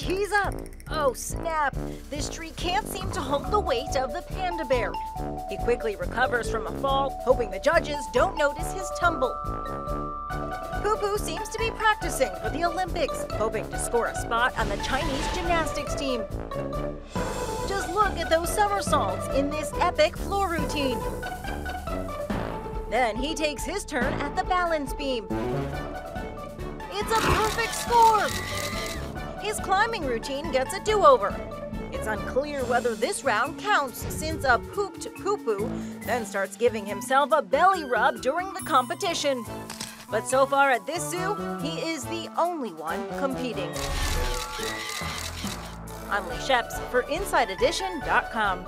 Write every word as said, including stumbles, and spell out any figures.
He's up! Oh, snap! This tree can't seem to hold the weight of the panda bear. He quickly recovers from a fall, hoping the judges don't notice his tumble. Pupu seems to be practicing for the Olympics, hoping to score a spot on the Chinese gymnastics team. Just look at those somersaults in this epic floor routine. Then he takes his turn at the balance beam. It's a perfect score! His climbing routine gets a do-over. It's unclear whether this round counts since a pooped Pupu then starts giving himself a belly rub during the competition. But so far at this zoo, he is the only one competing. I'm Leigh Scheps for Inside Edition dot com.